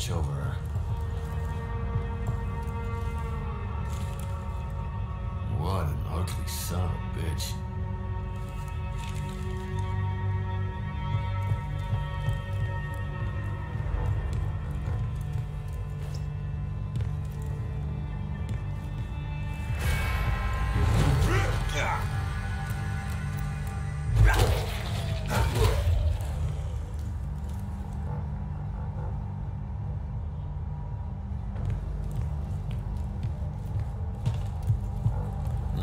much over her. What an ugly son of a bitch.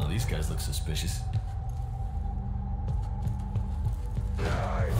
These guys look suspicious. Ugh.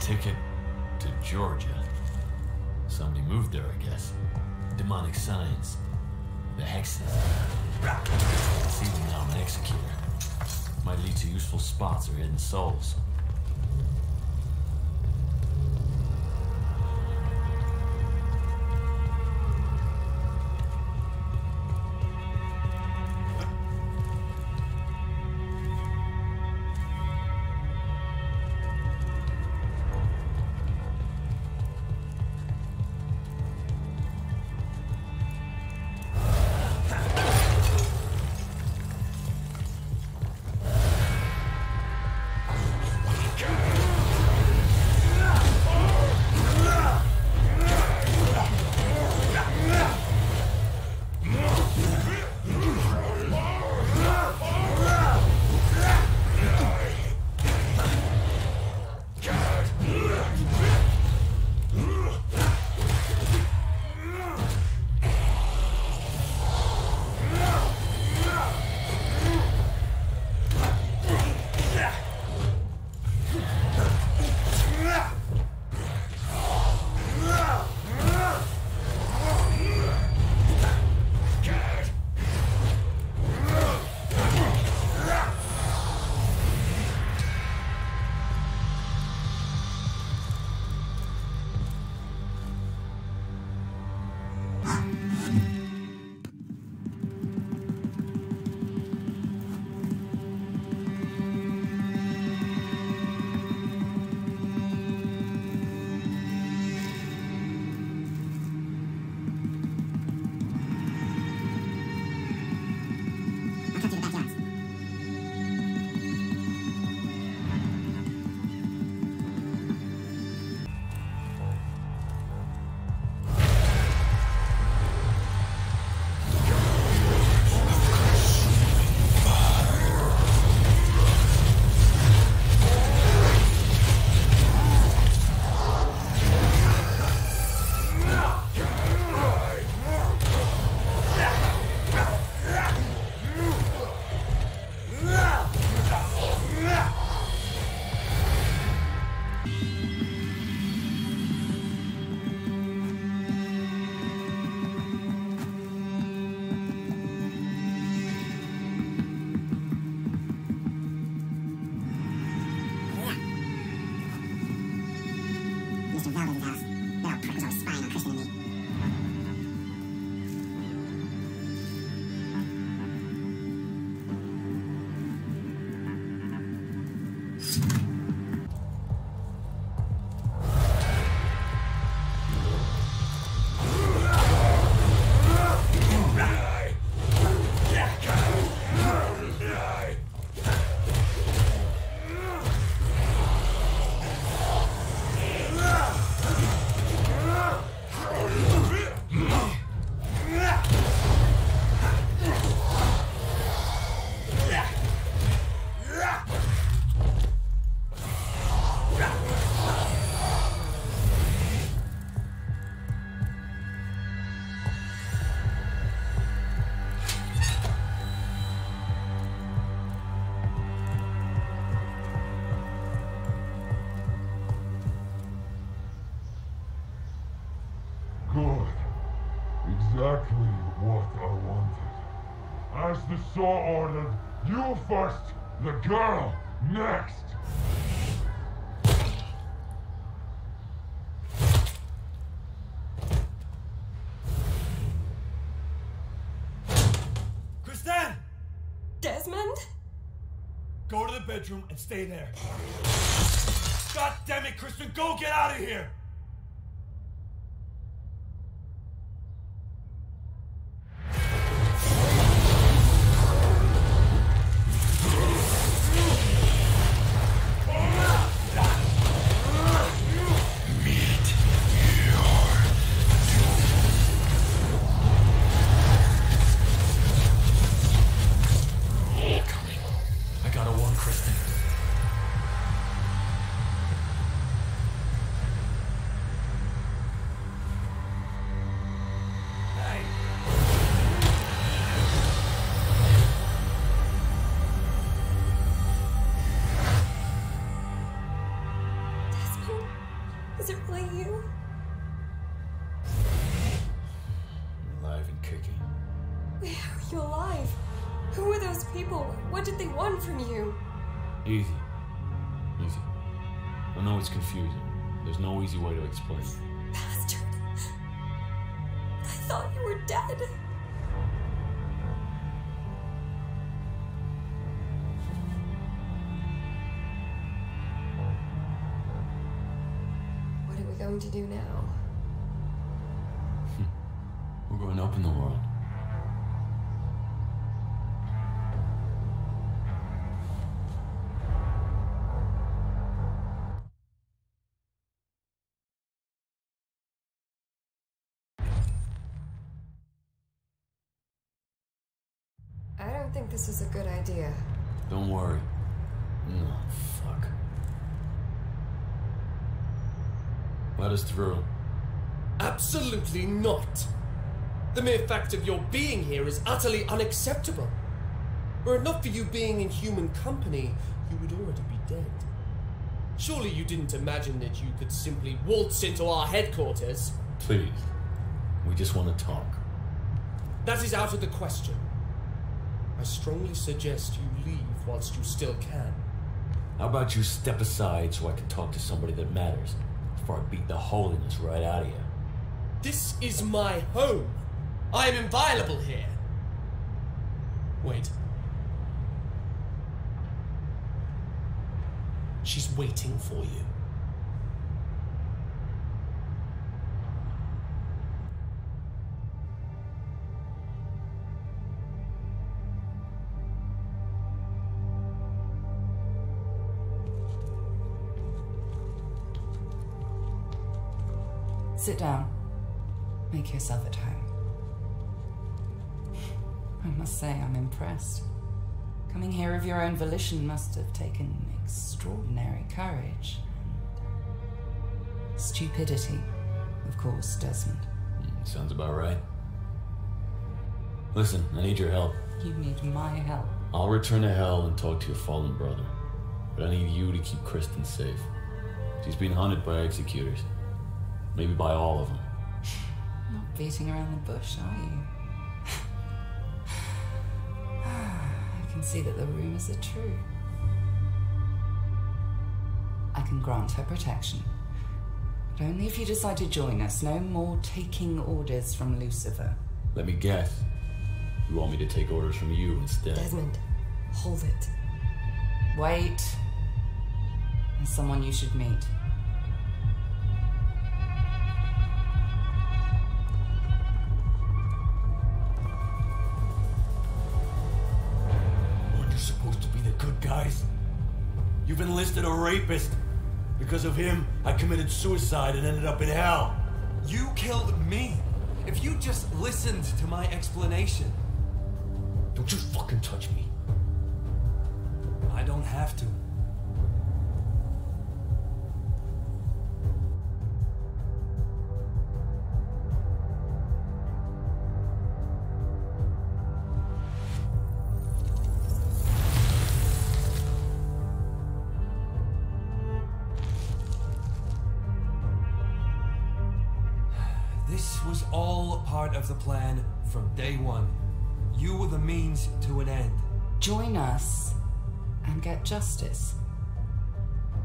ticket to Georgia. Somebody moved there, I guess. Demonic signs. The hexes. See them now, an executor. Might lead to useful spots or hidden souls. So ordered, you first, the girl next. Kristen! Desmond? Go to the bedroom and stay there. God damn it, Kristen, go get out of here! physically you? Alive and kicking. Wait, how are you alive? Who were those people? What did they want from you? Easy. Easy. I know it's confusing. There's no easy way to explain. Bastard. I thought you were dead. To do now? We're going up in the world. I don't think this is a good idea. Don't worry. No, fuck. Let us through. Absolutely not. The mere fact of your being here is utterly unacceptable. Were it not for you being in human company, you would already be dead. Surely you didn't imagine that you could simply waltz into our headquarters. Please, we just want to talk. That is out of the question. I strongly suggest you leave whilst you still can. How about you step aside so I can talk to somebody that matters? I beat the holiness right out of you. This is my home. I am inviolable here. Wait. She's waiting for you. Sit down. Make yourself at home. I must say, I'm impressed. Coming here of your own volition must have taken extraordinary courage. Stupidity, of course, Desmond. Sounds about right. Listen, I need your help. You need my help. I'll return to hell and talk to your fallen brother. But I need you to keep Kristen safe. She's been hunted by executors. Maybe by all of them. Not beating around the bush, are you? I can see that the rumors are true. I can grant her protection. But only if you decide to join us. No more taking orders from Lucifer. Let me guess. You want me to take orders from you instead? Desmond, hold it. Wait. There's someone you should meet. You've enlisted a rapist. Because of him, I committed suicide and ended up in hell. You killed me. If you just listened to my explanation. Don't you fucking touch me. I don't have to. Of the plan from day one. You were the means to an end. Join us and get justice.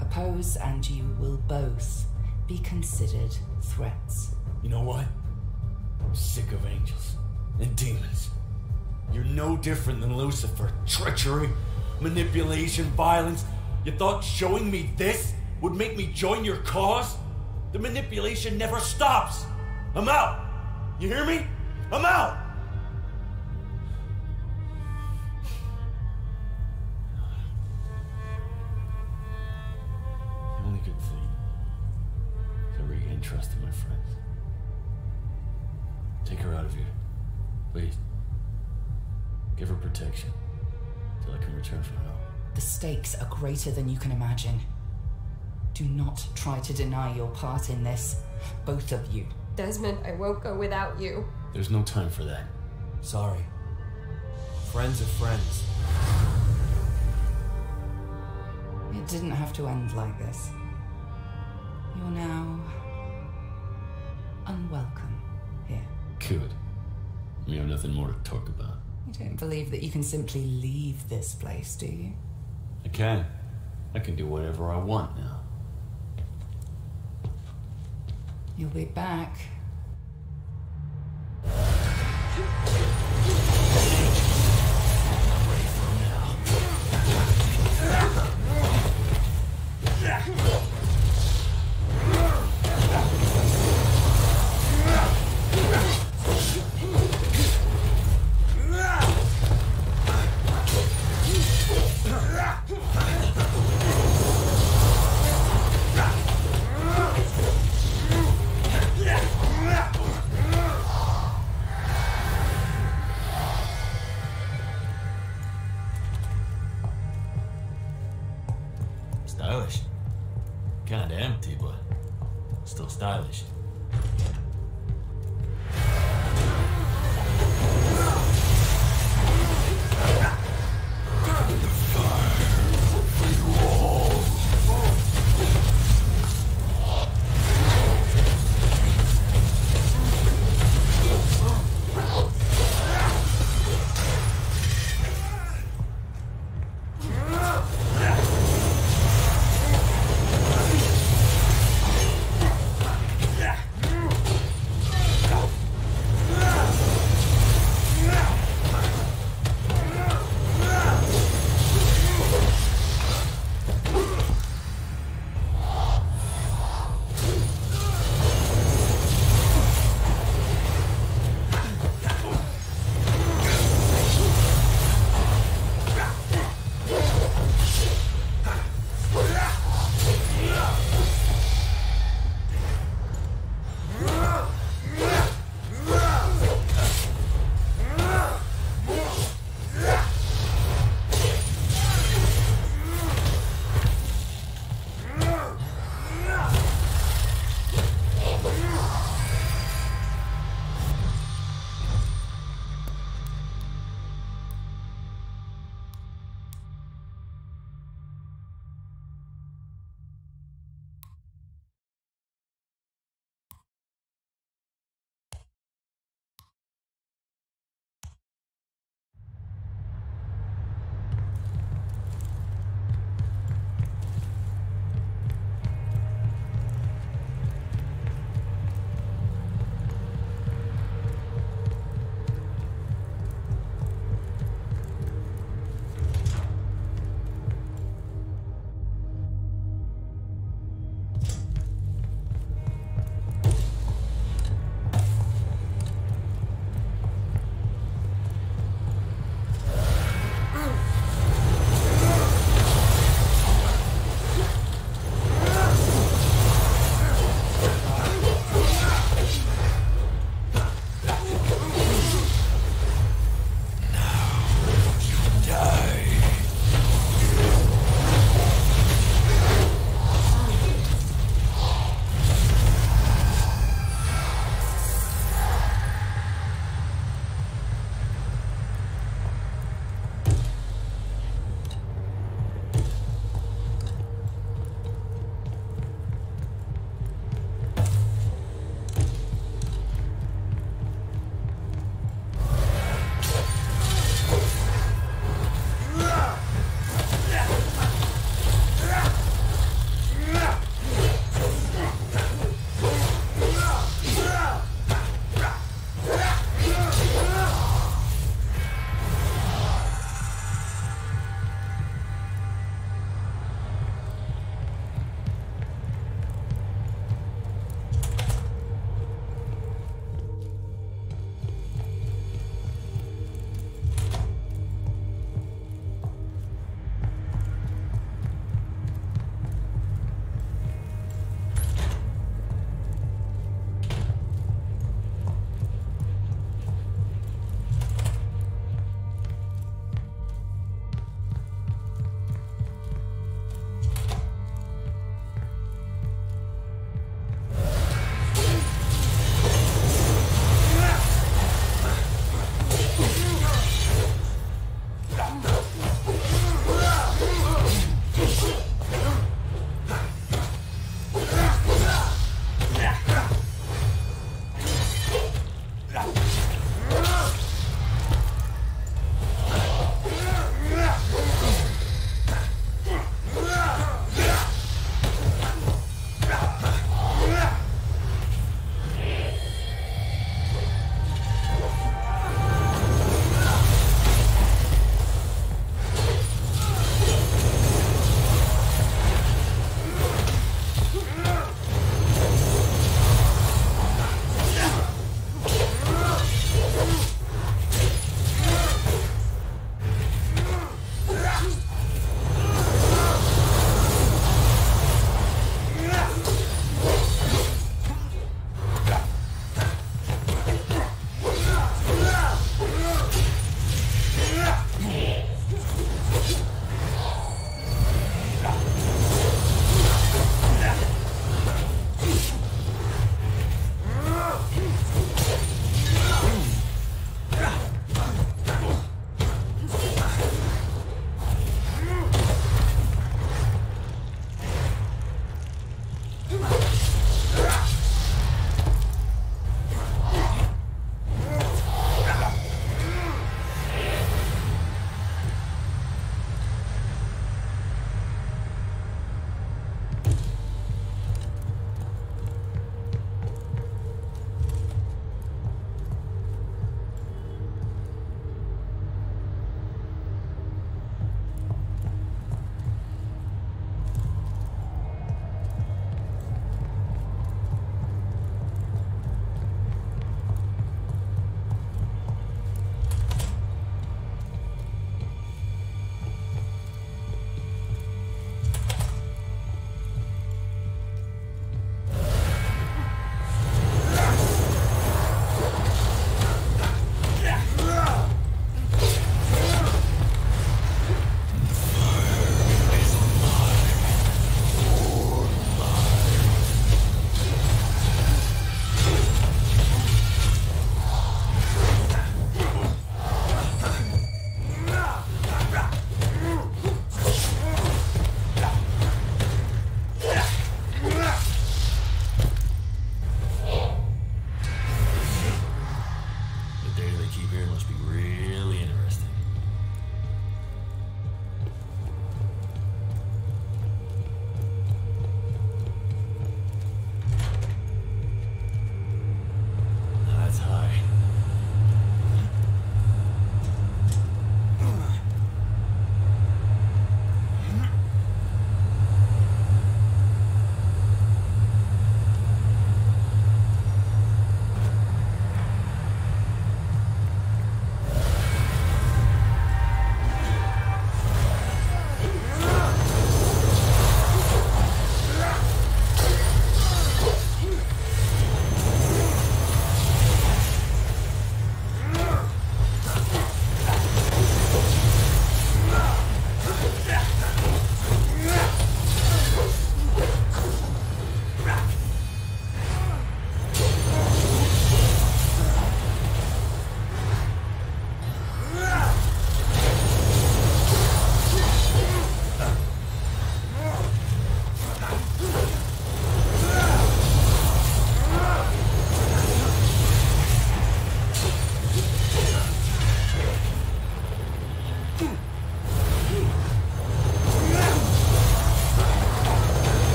Oppose and you will both be considered threats. You know what? I'm sick of angels and demons. You're no different than Lucifer. Treachery, manipulation, violence. You thought showing me this would make me join your cause? The manipulation never stops. I'm out. You hear me? I'm out! The only good thing is I regain trust in my friends. Take her out of here. Please. Give her protection till I can return from hell. The stakes are greater than you can imagine. Do not try to deny your part in this, both of you. Desmond, I won't go without you. There's no time for that. Sorry. Friends are friends. It didn't have to end like this. You You're now unwelcome here. Good. We have nothing more to talk about. You don't believe that you can simply leave this place, do you? I can. I can do whatever I want now. You'll be back. Stylish. Kinda empty, but still stylish.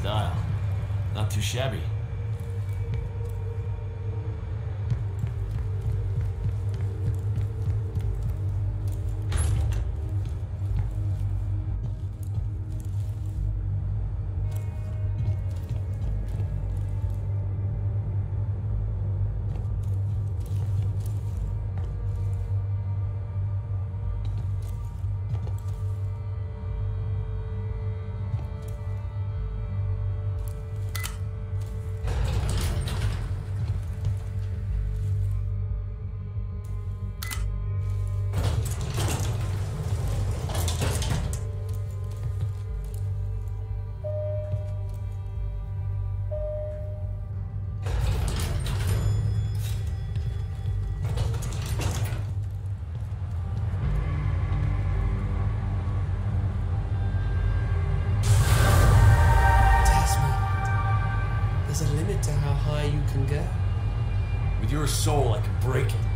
style. Not too shabby. There's a limit to how high you can go. With your soul, I can break it.